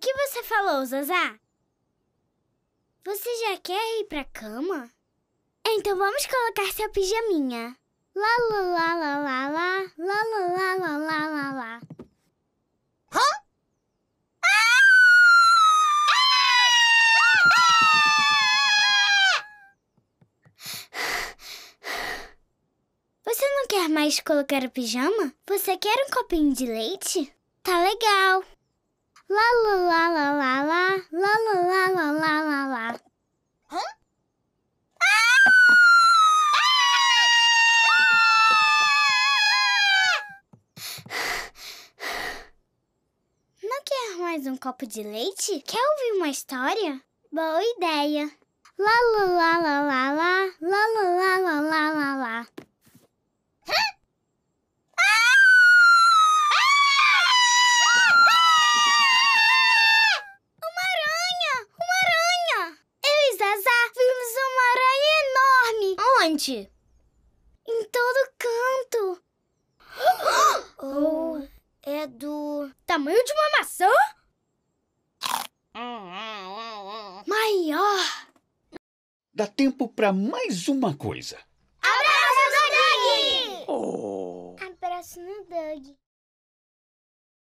que você falou, Zazá? Você já quer ir pra cama? Então vamos colocar seu pijaminha. Lá, lá, lá, lá, lá, lá, lá, lá, lá, lá, lá, lá. Hã? Você não quer mais colocar o pijama? Você quer um copinho de leite? Tá legal. Lá, lá, lá, lá, lá, lá, lá, lá, lá, lá, lá, lá. Hã? Não quer mais um copo de leite? Quer ouvir uma história? Boa ideia. Lá, lá, lá, lá, lá, lá, lá, lá, lá, lá, lá, lá. Em todo canto. Oh, é do tamanho de uma maçã? Maior. Dá tempo pra mais uma coisa. Abraço no Duggee! Abraço no Duggee.